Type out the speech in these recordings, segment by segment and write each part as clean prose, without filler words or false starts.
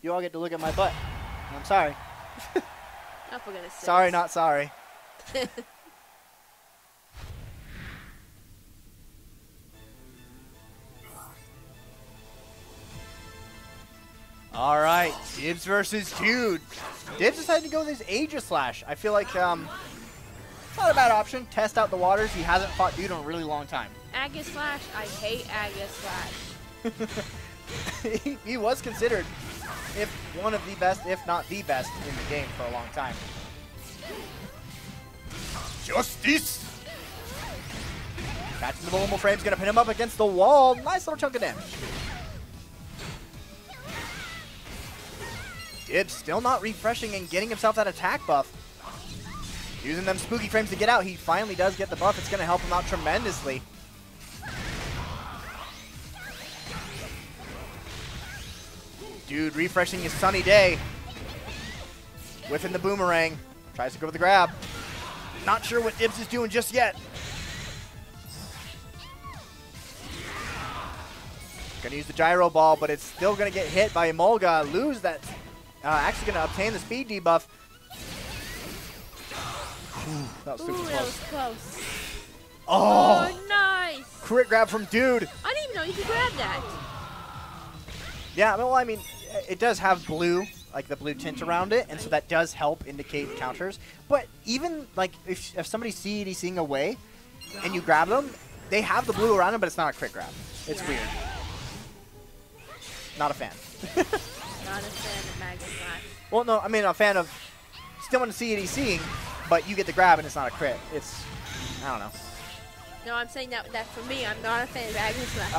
You all get to look at my butt. I'm sorry. Not for goodness sake. Sorry, not sorry. All right, Dibz versus Dude. Dibz decided to go with his Aegislash. I feel like not a bad option. Test out the waters. He hasn't fought Dude in a really long time. Aegislash, I hate Aegislash. He was considered if one of the best, if not the best, in the game for a long time. Justice! Catching the normal frame's gonna pin him up against the wall. Nice little chunk of damage. Dibz still not refreshing and getting himself that attack buff. Using them spooky frames to get out. He finally does get the buff. It's gonna help him out tremendously. Dude refreshing his sunny day. Whiffing the boomerang. Tries to go with the grab. Not sure what Dibz is doing just yet. Gonna use the gyro ball, but it's still gonna get hit by Emolga. Lose that. Actually gonna obtain the speed debuff. Ooh, that was super close. That was close. Oh, oh, nice. Crit grab from Dude. I didn't even know you could grab that. Yeah, well, I mean, it does have blue, like the blue tint around it, and so that does help indicate counters. But even, like, if somebody's CEDCing away and you grab them, they have the blue around them, but it's not a crit grab. It's weird. Not a fan. Not a fan of Aegislash. Well, no, I mean, a fan of still want to CEDCing, but you get the grab and it's not a crit. It's, I don't know. No, I'm saying that for me, I'm not a fan of Aegislash.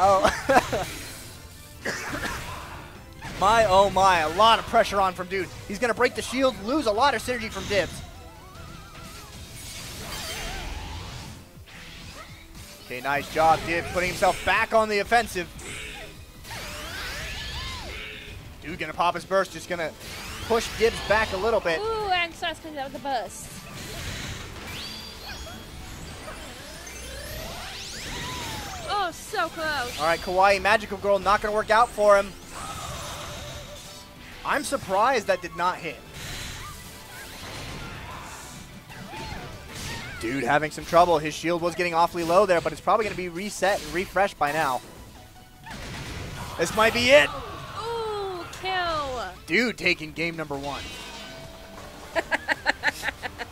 Oh. My, oh my, a lot of pressure on from Dude. He's going to break the shield, lose a lot of synergy from Dibz. Okay, nice job, Dibz, putting himself back on the offensive. Dude going to pop his burst, just going to push Dibz back a little bit. Ooh, Aegislash comes out with the burst. Oh, so close. All right, Kawaii Magical Girl not going to work out for him. I'm surprised that did not hit. Dude having some trouble. His shield was getting awfully low there, but it's probably going to be reset and refreshed by now. This might be it. Ooh, kill. Dude taking game number one.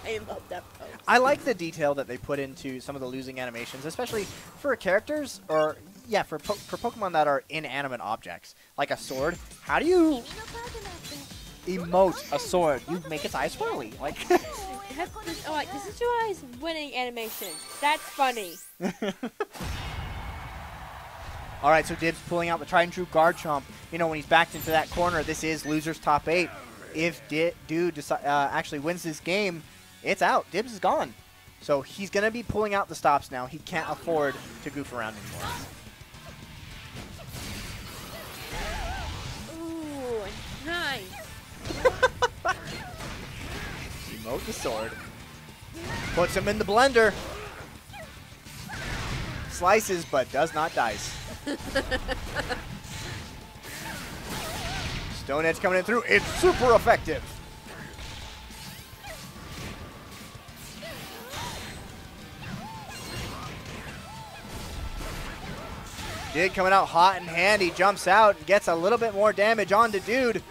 I love that post. I like the detail that they put into some of the losing animations, especially for characters or... Yeah, for Pokemon that are inanimate objects, like a sword. How do you emote a sword? You make its eyes swirly. Like, all right, this is your eyes winning animation. That's funny. All right, so Dibz pulling out the tried and true Garchomp. You know, when he's backed into that corner, this is loser's top 8. If Dude actually wins this game, it's out. Dibz is gone. So he's going to be pulling out the stops now. He can't afford to goof around anymore. Nice. Emote the sword. Puts him in the blender. Slices, but does not dice. Stone Edge coming in through. It's super effective. Dig coming out hot and handy. Jumps out and gets a little bit more damage onto Dude.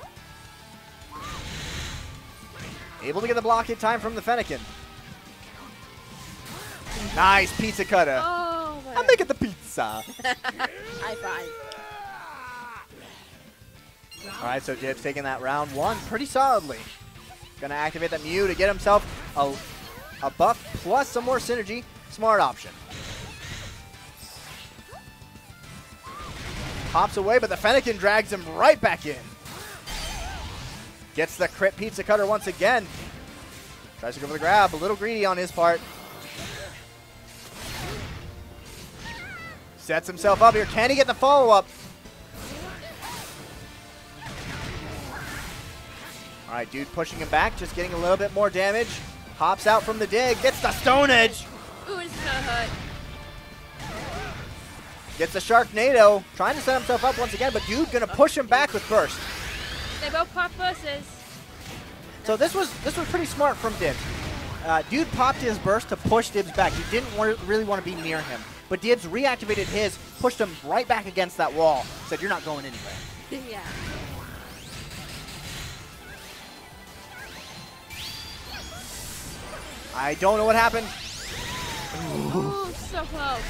Able to get the block in time from the Fennekin. Nice pizza cutter. Oh, I'm making the pizza. High five. All right, so Dibz taking that round one pretty solidly. Going to activate the Mew to get himself a buff plus some more synergy. Smart option. Hops away, but the Fennekin drags him right back in. Gets the crit pizza cutter once again. Tries to go for the grab. A little greedy on his part. Sets himself up here. Can he get the follow-up? All right, Dude pushing him back. Just getting a little bit more damage. Hops out from the dig. Gets the Stone Edge. Ooh, it's so hot. Gets a Sharknado, trying to set himself up once again, but Dude gonna push him back with Burst. They both pop Bursts. So this was pretty smart from Dibz. Dude popped his Burst to push Dibz back. He didn't really want to be near him, but Dibz reactivated his, pushed him right back against that wall, said you're not going anywhere. Yeah. I don't know what happened. Ooh, so close.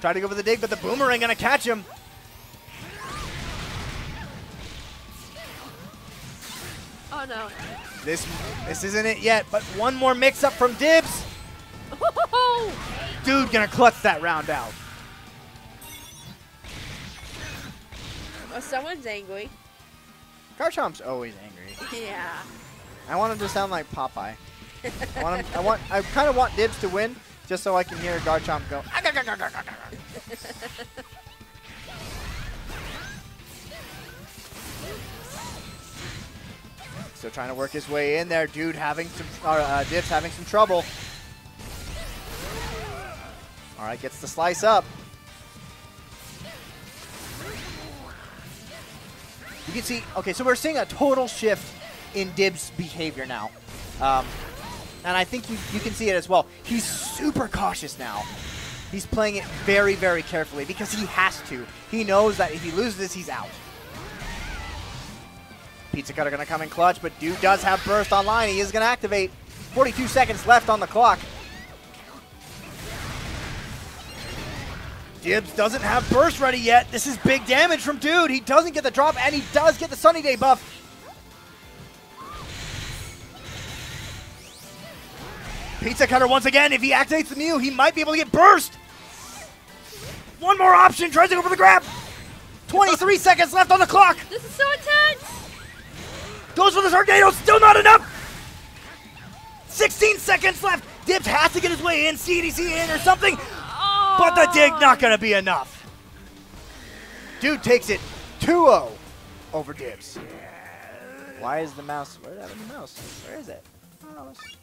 Tried to go for the dig, but the boomerang gonna catch him. Oh no. This isn't it yet, but one more mix-up from Dibz. Dude gonna clutch that round out. Well, someone's angry. Garchomp's always angry. Yeah. I want him to sound like Popeye. I kind of want Dibz to win, just so I can hear Garchomp go. Still trying to work his way in there. Dude having some, Dibz having some trouble. All right, gets the slice up. You can see. Okay, so we're seeing a total shift in Dibz's behavior now. And I think you can see it as well. He's super cautious now. He's playing it very, very carefully because he has to. He knows that if he loses this, he's out. Pizza Cutter going to come in clutch, but Dude does have Burst online. He is going to activate. 42 seconds left on the clock. Dibz doesn't have Burst ready yet. This is big damage from Dude. He doesn't get the drop, and he does get the Sunny Day buff. Pizza Cutter once again, if he activates the Mew, he might be able to get Burst. One more option, tries to go for the grab. 23 seconds left on the clock. This is so intense. Goes for the tornado, still not enough. 16 seconds left. Dibz has to get his way in, CDC in or something. Oh. But the dig not gonna be enough. Dude takes it 2-0 over Dibz. Why is the mouse, where did I put the mouse? Where is it? I don't know.